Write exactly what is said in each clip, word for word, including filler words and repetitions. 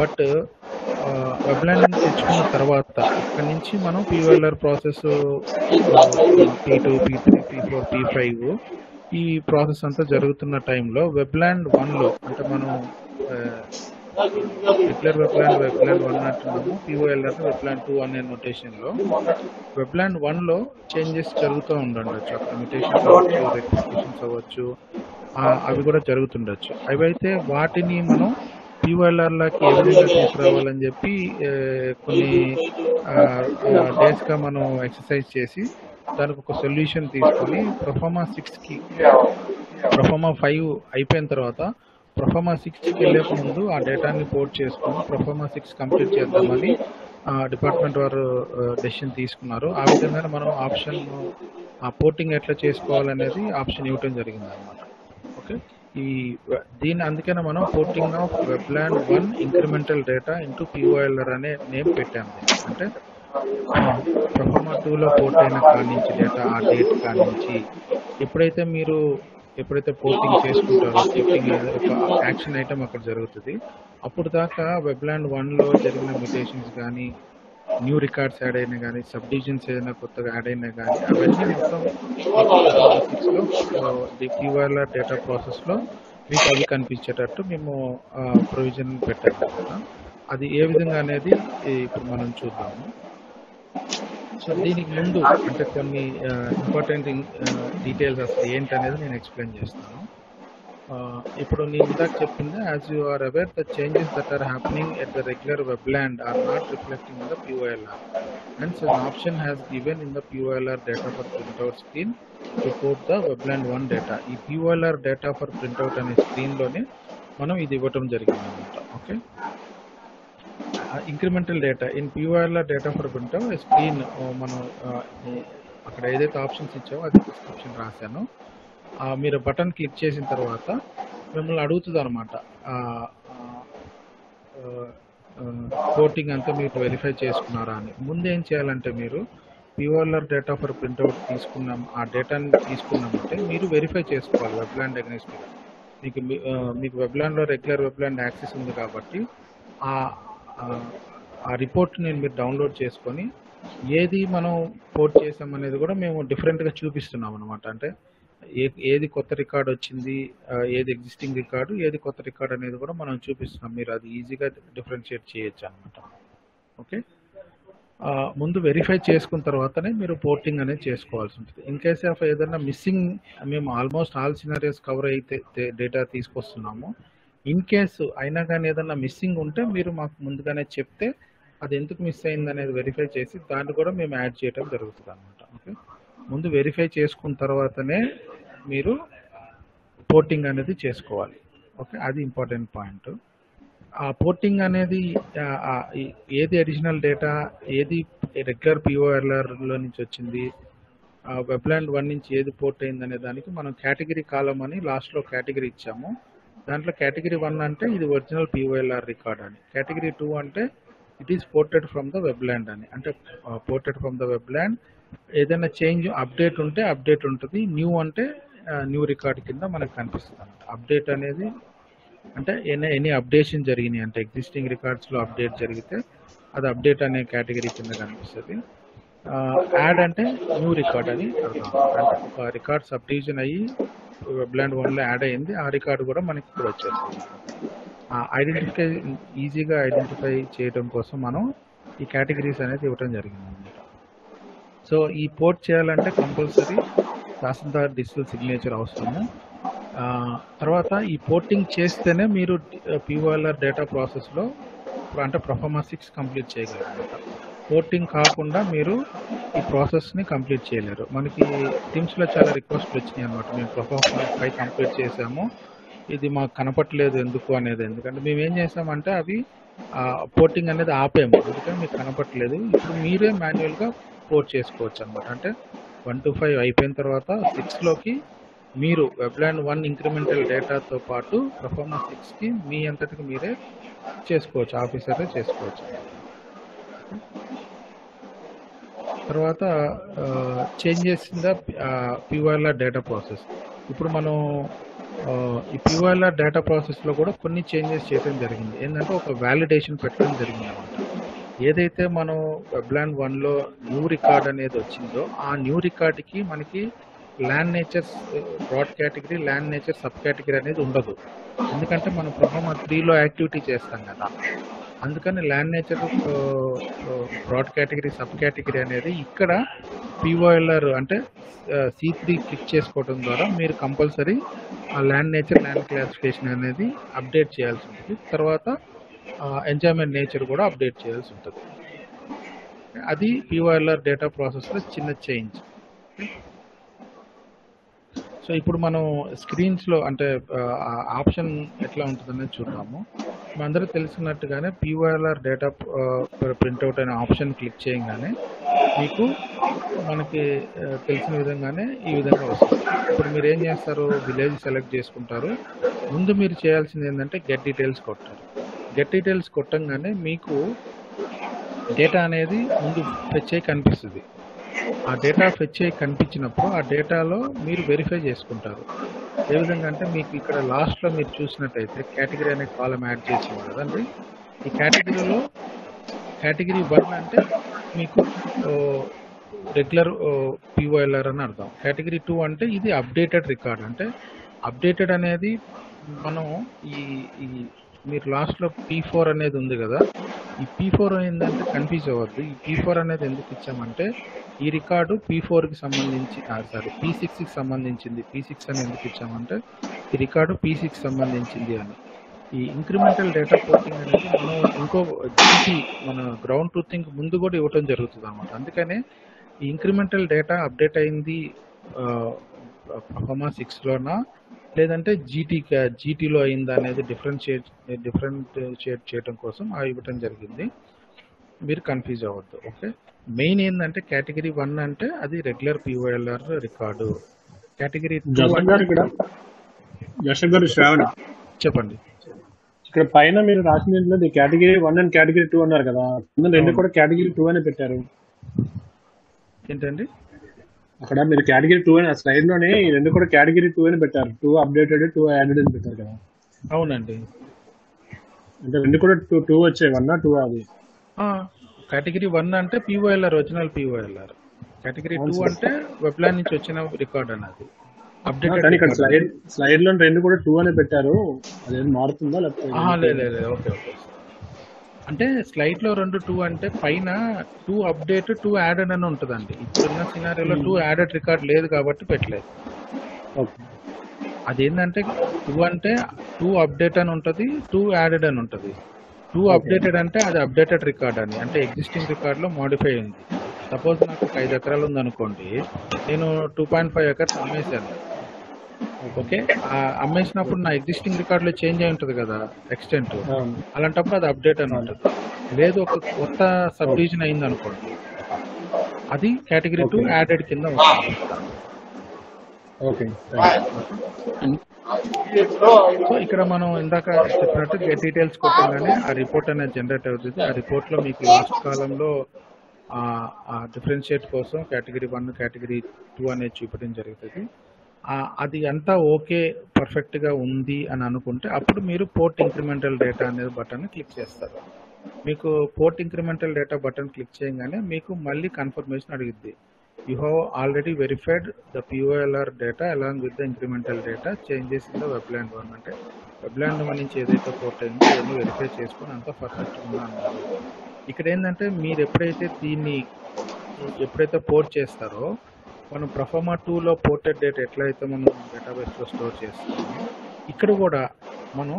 But Webland నుంచి తెచ్చుకున్న తర్వాత ఇక్కడ నుంచి మనం PYLR process P two P three P four P five ఈ ప్రాసెస్ అంతా జరుగుతున్న టైంలో వెబ్లాండ్ వన్లో అంటే మనం రెగ్యులర్ వెబ్లాండ్ వెబ్లాండ్ వన్ అంటున్నాము, పీఓఎల్ఆర్ వెబ్లాండ్ టూ అనే నోటేషన్లో వెబ్లాండ్ వన్లో చేంజెస్ జరుగుతూ ఉండొచ్చు, మ్యూటేషన్స్ అవ్వచ్చు, రెక్టిఫికేషన్స్ అవ్వచ్చు, అవి కూడా జరుగుతుండొచ్చు. అవి అయితే వాటిని మనం పీఓఎల్ఆర్లోకి ఏ విధంగా తీసుకురావాలని చెప్పి కొన్ని డేస్గా మనం ఎక్సర్సైజ్ చేసి దానికి ఒక సొల్యూషన్ తీసుకొని ప్రొఫార్మా సిక్స్కి ప్రొఫార్మా ఫైవ్ అయిపోయిన తర్వాత ప్రొఫార్మా సిక్స్కి వెళ్ళే ముందు ఆ డేటాని పోర్ట్ చేసుకుని ప్రొఫార్మా సిక్స్ కంప్లీట్ చేద్దామని డిపార్ట్మెంట్ వారు డెసిషన్ తీసుకున్నారు. ఆ విధంగా మనం ఆప్షన్ ఆ పోర్టింగ్ ఎట్లా చేసుకోవాలనేది ఆప్షన్ ఇవ్వటం జరిగింది అన్నమాట. ఓకే, ఈ దీని అందుకనే మనం porting of Webland one incremental data into POLR అనే నేమ్ పెట్టాము. అంటే ప్రొఫార్మా టూలో పోర్ట్ అయిన కానించి డేటా ఆ డేట్ కానించి ఎప్పుడైతే మీరు ఎప్పుడైతే పోర్టింగ్ చేసుకుంటారో పోర్టింగ్ ఒక యాక్షన్ ఐటమ్ అక్కడ జరుగుతుంది. అప్పుడు దాకా వెబ్లాండ్ వన్లో జరిగిన మ్యూటేషన్స్ కానీ న్యూ రికార్డ్స్ యాడ్ అయినా కానీ సబ్ డివిజన్స్ ఏదైనా కొత్తగా యాడ్ అయినా కానీ అవన్నీ మొత్తం సిక్స్లో ది పీవైఎల్ఆర్ డేటా ప్రాసెస్లో మీకు అవి కనిపించేటట్టు మేము ప్రొవిజన్ పెట్టాము కదా. అది ఏ విధంగా అనేది ఇప్పుడు మనం చూద్దాము. సో దీనికి ముందు అంటే కొన్ని ఇంపార్టెంట్ డీటెయిల్స్ అసలు ఏంటనేది నేను ఎక్స్ప్లెయిన్ చేస్తాను. ఇప్పుడు నేను ఇందాక చెప్పింది as you are aware the changes that are happening at the regular Webland are not reflecting in the POLR and so option has given in the POLR data for printout screen to port the Webland one data. ఈ POLR data for printout అనే స్క్రీన్లోనే మనం ఇది ఇవ్వటం జరిగింది అనమాట. Okay, incremental data in POLR data for printout screen మనం అక్కడ ఏదైతే ఆప్షన్స్ ఇచ్చామో అది డిస్క్రిప్షన్ రాశాను. మీరు బటన్ క్లిక్ చేసిన తర్వాత మిమ్మల్ని అడుగుతుంది అనమాట, కోటింగ్ అంతా మీరు వెరిఫై చేసుకున్నారా అని. ముందు ఏం చేయాలంటే మీరు పీఓఎల్ఆర్ డేటా ఫర్ ప్రింట్అవుట్ తీసుకున్నాం, ఆ డేటాని తీసుకున్నామంటే మీరు వెరిఫై చేసుకోవాలి వెబ్లాండ్ అగెన్స్ట్. మీకు మీకు వెబ్లాండ్లో రెగ్యులర్ వెబ్లాండ్ యాక్సెస్ ఉంది కాబట్టి ఆ ఆ రిపోర్ట్ నేను మీరు డౌన్లోడ్ చేసుకొని ఏది మనం పోర్ట్ చేసాం అనేది కూడా మేము డిఫరెంట్గా చూపిస్తున్నాం అనమాట. అంటే ఏ ఏది కొత్త రికార్డ్ వచ్చింది, ఏది ఎగ్జిస్టింగ్ రికార్డు, ఏది కొత్త రికార్డ్ అనేది కూడా మనం చూపిస్తున్నాం. మీరు అది ఈజీగా డిఫరెన్షియేట్ చేయొచ్చు అనమాట. ఓకే, ముందు వెరిఫై చేసుకున్న తర్వాతనే మీరు పోర్టింగ్ అనేది చేసుకోవాల్సి ఉంటుంది. ఇన్ కేస్ ఆఫ్ ఏదైనా మిస్సింగ్, మేము ఆల్మోస్ట్ ఆల్ సినారియోస్ కవర్ అయితే డేటా తీసుకొస్తున్నాము. ఇన్ కేసు అయినా కానీ ఏదన్నా మిస్సింగ్ ఉంటే మీరు మాకు ముందుగానే చెప్తే అది ఎందుకు మిస్ అయింది అనేది వెరిఫై చేసి దాన్ని కూడా మేము యాడ్ చేయడం జరుగుతుంది అనమాట. ఓకే, ముందు వెరిఫై చేసుకున్న తర్వాతనే మీరు పోర్టింగ్ అనేది చేసుకోవాలి. ఓకే, అది ఇంపార్టెంట్ పాయింట్. ఆ పోర్టింగ్ అనేది ఏది అడిషనల్ డేటా, ఏది రెగ్యులర్ పీఓఎల్ఆర్లో నుంచి వచ్చింది, వెబ్లాండ్ వన్ నుంచి ఏది పోర్ట్ అయింది అనే దానికి మనం కేటగిరీ కాలం అని లాస్ట్లో కేటగిరీ ఇచ్చాము. దాంట్లో కేటగిరీ వన్ అంటే ఇది ఒరిజినల్ పీఓఎల్ఆర్ రికార్డ్ అని, కేటగిరీ టూ అంటే it is ported from the Webland అని, అంటే పోర్టెడ్ ఫ్రమ్ ద వెబ్లాండ్. ఏదైనా చేంజ్ అప్డేట్ ఉంటే అప్డేట్ ఉంటుంది, న్యూ అంటే న్యూ రికార్డ్ కింద మనకు కనిపిస్తుంది అనమాట. అప్డేట్ అనేది అంటే ఎనీ ఎనీ అప్డేషన్ జరిగినాయి అంటే ఎగ్జిస్టింగ్ రికార్డ్స్లో అప్డేట్ జరిగితే అది అప్డేట్ అనే కేటగిరీ కింద కనిపిస్తుంది. యాడ్ అంటే న్యూ రికార్డ్ అని అర్థం. ఒక రికార్డ్ సబ్ డివిజన్ అయ్యి వెబ్లాండ్ వన్లో యాడ్ అయ్యింది, ఆ రికార్డు కూడా మనకి ఇక్కడ వచ్చేస్తుంది. ఐడెంటిఫై ఈజీగా ఐడెంటిఫై చేయడం కోసం మనం ఈ కేటగిరీస్ అనేది ఇవ్వడం జరిగింది. సో ఈ పోర్ట్ చేయాలంటే కంపల్సరీ తహసీల్దార్ డిజిటల్ సిగ్నేచర్ అవసరము. తర్వాత ఈ పోర్టింగ్ చేస్తేనే మీరు పీఓఎల్ఆర్ డేటా ప్రాసెస్లో అంటే ప్రొఫార్మా సిక్స్ కంప్లీట్ చేయగలరు. పోర్టింగ్ కాకుండా మీరు ఈ ప్రాసెస్ని కంప్లీట్ చేయలేరు. మనకి టీమ్స్లో చాలా రిక్వెస్ట్లు వచ్చినాయి అనమాట, మేము ప్రొఫార్మా ఫైవ్ కంప్లీట్ చేసాము, ఇది మాకు కనపట్లేదు ఎందుకు అనేది. ఎందుకంటే మేము ఏం చేసామంటే అవి పోర్టింగ్ అనేది ఆపాము, ఎందుకంటే మీకు కనపట్లేదు. ఇప్పుడు మీరే మాన్యువల్గా పోర్ట్ చేసుకోవచ్చు అనమాట. అంటే వన్ టు ఫైవ్ అయిపోయిన తర్వాత సిక్స్లోకి మీరు వెబ్లాండ్ వన్ ఇంక్రిమెంటల్ డేటాతో పాటు ప్రొఫార్మా సిక్స్కి మీ అంతటికి మీరే చేసుకోవచ్చు, ఆఫీసరే చేసుకోవచ్చు. తర్వాత చేంజ్ చేసిందా పీఓఎల్ఆర్ డేటా ప్రాసెస్. ఇప్పుడు మనం ఈ P Y L R data ప్రాసెస్లో కూడా కొన్ని చేంజెస్ చేయడం జరిగింది. ఏంటంటే ఒక వ్యాలిడేషన్ పెట్టడం జరిగింది అనమాట. ఏదైతే మనం వెబ్లాండ్ వన్లో న్యూ రికార్డ్ అనేది వచ్చిందో ఆ న్యూ రికార్డ్కి మనకి land natures broad category, land nature sub category అనేది ఉండదు. ఎందుకంటే మనం ప్రొఫార్మా త్రీలో యాక్టివిటీ చేస్తాం కదా, అందుకని land nature broad category sub category అనేది ఇక్కడ పీఓఎల్ఆర్ అంటే సి త్రీ క్లిక్ చేసుకోవడం ద్వారా మీరు కంపల్సరీ ఆ ల్యాండ్ నేచర్, ల్యాండ్ క్లాసిఫికేషన్ అనేది అప్డేట్ చేయాల్సి ఉంటుంది. తర్వాత ఎంజాయ్మెంట్ నేచర్ కూడా అప్డేట్ చేయాల్సి ఉంటుంది. అది పీఓఎల్ఆర్ డేటా ప్రాసెస్లో చిన్న చేంజ్. సో ఇప్పుడు మనం స్క్రీన్స్లో అంటే ఆప్షన్ ఎట్లా ఉంటుందనేది చూద్దాము. మనందరూ తెలిసినట్టుగానే పీఓఎల్ఆర్ డేటా ప్రింట్అవుట్ అనే ఆప్షన్ క్లిక్ చేయగానే మీకు మనకి తెలిసిన విధంగానే ఈ విధంగా వస్తుంది. ఇప్పుడు మీరు ఏం చేస్తారు, విలేజ్ సెలెక్ట్ చేసుకుంటారు. ముందు మీరు చేయాల్సింది ఏంటంటే గెట్ డీటెయిల్స్ కొట్టారు. గెట్ డీటెయిల్స్ కొట్టంగానే మీకు డేటా అనేది ముందు ఫెచ్ అయ్యి కనిపిస్తుంది. ఆ డేటా ఫెచ్ అయ్యి కనిపించినప్పుడు ఆ డేటాలో మీరు వెరిఫై చేసుకుంటారు. ఏ విధంగా అంటే మీకు ఇక్కడ లాస్ట్లో మీరు చూసినట్టయితే కేటగిరీ అనే కాలం యాడ్ చేసింది కదండి. ఈ కేటగిరీలో కేటగిరీ వన్ అంటే మీకు రెగ్యులర్ పీఓఎల్ఆర్ అని అర్థం. కేటగిరీ టూ అంటే ఇది అప్డేటెడ్ రికార్డ్. అంటే అప్డేటెడ్ అనేది మనం ఈ ఈ మీరు లాస్ట్లో పీ ఫోర్ అనేది ఉంది కదా, ఈ పీ ఫోర్ ఏంటంటే కన్ఫ్యూజ్ అవ్వద్దు. ఈ పీ ఫోర్ అనేది ఎందుకు ఇచ్చామంటే ఈ రికార్డు పీ ఫోర్కి సంబంధించి సారీ పీ సిక్స్కి సంబంధించింది. పీ సిక్స్ అని ఎందుకు ఇచ్చామంటే ఈ రికార్డు పీ సిక్స్కి సంబంధించింది అని. ఈ ఇంక్రిమెంటల్ డేటా పోర్టింగ్ అనేది మనం ఇంకో జీటీ మన గ్రౌండ్ ట్రూతింగ్ ముందు కూడా ఇవ్వటం జరుగుతుంది అనమాట. అందుకనే ఈ ఇంక్రిమెంటల్ డేటా అప్డేట్ అయింది పర్ఫార్మా సిక్స్లోనా లేదంటే జీటీ జీటీలో అయిందా అనేది డిఫరెన్షియేట్ డిఫరెన్షియేట్ చేయడం కోసం అవి ఇవ్వటం జరిగింది. మీరు కన్ఫ్యూజ్ అవ్వద్దు. ఓకే, మెయిన్ ఏంటంటే కేటగిరీ వన్ అంటే అది రెగ్యులర్ పీఓఎల్ఆర్ రికార్డు. కేటగిరీ చెప్పండి. ఇక్కడ పైన మీరు రాసిన category one and category two అన్నారు కదా, రెండు కూడా కేటగిరీ టూ అనే పెట్టారు ఏంటండి? అక్కడ మీరు కేటగిరీ టూ అని స్లైడ్ లోనే రెండు కూడా కేటగిరీ టూ అని పెట్టారు. టూ అప్డేటెడ్, టూ యాడెడ్ అని పెట్టారు కదా. అవునండి, అంటే రెండు కూడా టూ టూ వచ్చాయి. వన్ టూ అది కేటగిరీ వన్ అంటే POLR original POLR. Category two అంటే వెబ్లాండ్ నుంచి వచ్చిన రికార్డ్ అనేది అప్డేటెడ్. ఇక్కడ స్లైడ్ స్లైడ్ లో రెండు కూడా టూ అనే పెట్టారు, అదేం మారుతుందా లేకపోతే? ఓకే ఓకే, అంటే స్లైడ్ లో రెండు టూ అంటే పైన టూ అప్డేట్ టూ యాడెడ్ అని ఉంటుందండి. ఇప్పుడున్న సినారియోలో టూ యాడెడ్ రికార్డ్ లేదు కాబట్టి పెట్టలేదు. ఓకే, అదేంటంటే టూ అంటే టూ అప్డేట్ అని ఉంటుంది, టూ యాడెడ్ అని ఉంటుంది. టూ అప్డేటెడ్ అంటే అది అప్డేటెడ్ రికార్డ్ అని, అంటే ఎగ్జిస్టింగ్ రికార్డులో మోడిఫై అయింది. సపోజ్ నాకు ఒక ఐదు ఎకరాలు ఉందనుకోండి, నేను టూ పాయింట్ ఫైవ్ ఎకర్స్ అమ్మేశాను. ఓకే, అమ్మేసినప్పుడు నా ఎగ్జిస్టింగ్ రికార్డులో చేంజ్ అయి ఉంటుంది కదా ఎక్స్టెంట్, అలాంటప్పుడు అది అప్డేట్ అని ఉంటుంది. లేదు ఒక కొత్త సబ్ డివిజన్ అయింది అనుకోండి, అది కేటగిరీ టూ యాడెడ్ కింద ఉంటుంది. ఓకే, సో ఇక్కడ మనం ఇందాక చెప్పినట్టు గెట్ డీటెయిల్స్ కొట్టగానే ఆ రిపోర్ట్ అనేది జనరేట్ అవుతుంది. ఆ రిపోర్ట్లో మీకు లాస్ట్ కాలంలో డిఫరెన్షియేట్ కోసం కేటగిరీ వన్, కేటగిరీ టూ అనేది చూపించడం జరుగుతుంది. అది అంతా ఓకే పర్ఫెక్ట్గా ఉంది అని అనుకుంటే అప్పుడు మీరు పోర్ట్ ఇంక్రిమెంటల్ డేటా అనేది బటన్ క్లిక్ చేస్తారు. మీకు port incremental data button click చేయగానే మీకు మళ్ళీ కన్ఫర్మేషన్ అడుగుద్ది. You have already verified the P O L R data along with the incremental data changes in the Webland one. అంటే Webland one నుంచి ఏదైతే పోర్ట్ అయిందో దాన్ని వెరిఫై చేసుకుని అంతా పర్ఫెక్ట్ ఉందా అన్నారు. ఇక్కడ ఏంటంటే మీరు ఎప్పుడైతే దీన్ని ఎప్పుడైతే పోర్ట్ చేస్తారో మనం ప్రొఫార్మా టూలో పోర్టెడ్ డేటా ఎట్లయితే మనం డేటాబేస్లో స్టోర్ చేస్తామో ఇక్కడ కూడా మనం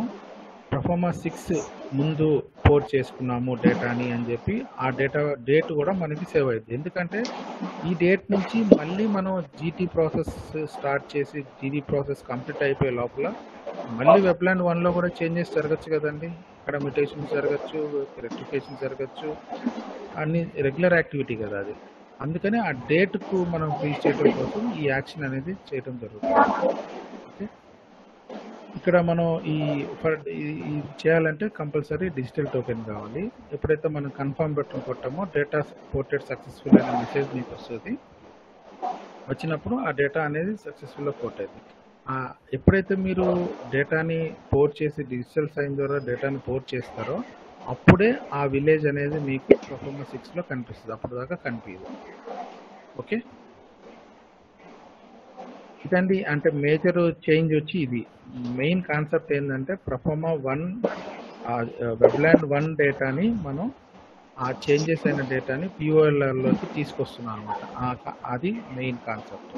ప్రొఫార్మా సిక్స్ ముందు పోర్ట్ చేసుకున్నాము డేటాని అని చెప్పి ఆ డేటా డేట్ కూడా మనకి సేవ్ అయింది. ఎందుకంటే ఈ డేట్ నుంచి మళ్ళీ మనం జీటీ ప్రాసెస్ స్టార్ట్ చేసి జీటీ ప్రాసెస్ కంప్లీట్ అయిపోయే లోపల మళ్ళీ వెబ్లాండ్ వన్లో కూడా చేంజెస్ జరగచ్చు కదండి. అక్కడ మ్యూటేషన్స్ జరగచ్చు, రెక్టిఫికేషన్ జరగచ్చు, అన్ని రెగ్యులర్ యాక్టివిటీ కదా అది. అందుకని ఆ డేట్కు మనం ఫ్రీజ్ చేయడం కోసం ఈ యాక్షన్ అనేది చేయడం జరుగుతుంది. ఇక్కడ మనం ఈ ఫర్ చేయాలంటే కంపల్సరీ డిజిటల్ టోకెన్ కావాలి. ఎప్పుడైతే మనం కన్ఫర్మ్ బటన్ కొట్టామో డేటా పోర్టెడ్ సక్సెస్ఫుల్ అనే మెసేజ్ మీకు వస్తుంది. వచ్చినప్పుడు ఆ డేటా అనేది సక్సెస్ఫుల్గా పోర్ట్ అయింది. ఆ ఎప్పుడైతే మీరు డేటాని పోర్ట్ చేసి డిజిటల్ సైన్ ద్వారా డేటాని పోర్ట్ చేస్తారో అప్పుడే ఆ విలేజ్ అనేది మీకు ప్రొఫార్మా సిక్స్లో కనిపిస్తుంది, అప్పుడు దాకా కనిపించదు. ఓకే, ఇదండి అంటే మేజర్ చేంజ్ వచ్చి ఇది. మెయిన్ కాన్సెప్ట్ ఏంటంటే ప్రొఫార్మా వన్ వెబ్లాండ్ వన్ డేటాని మనం ఆ చేంజెస్ అయిన డేటాని పిఓఎల్ఆర్లోకి తీసుకొస్తున్నాం అనమాట. అది మెయిన్ కాన్సెప్ట్.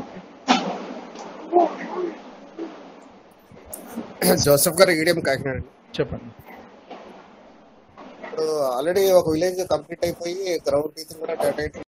జోసెఫ్ గారు ఈడియం కాకినాడండి, చెప్పండి. ఇప్పుడు ఆల్రెడీ ఒక విలేజ్ కంప్లీట్ అయిపోయి గ్రౌండ్ టీచర్ కూడా డేటా